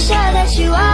sure that you are.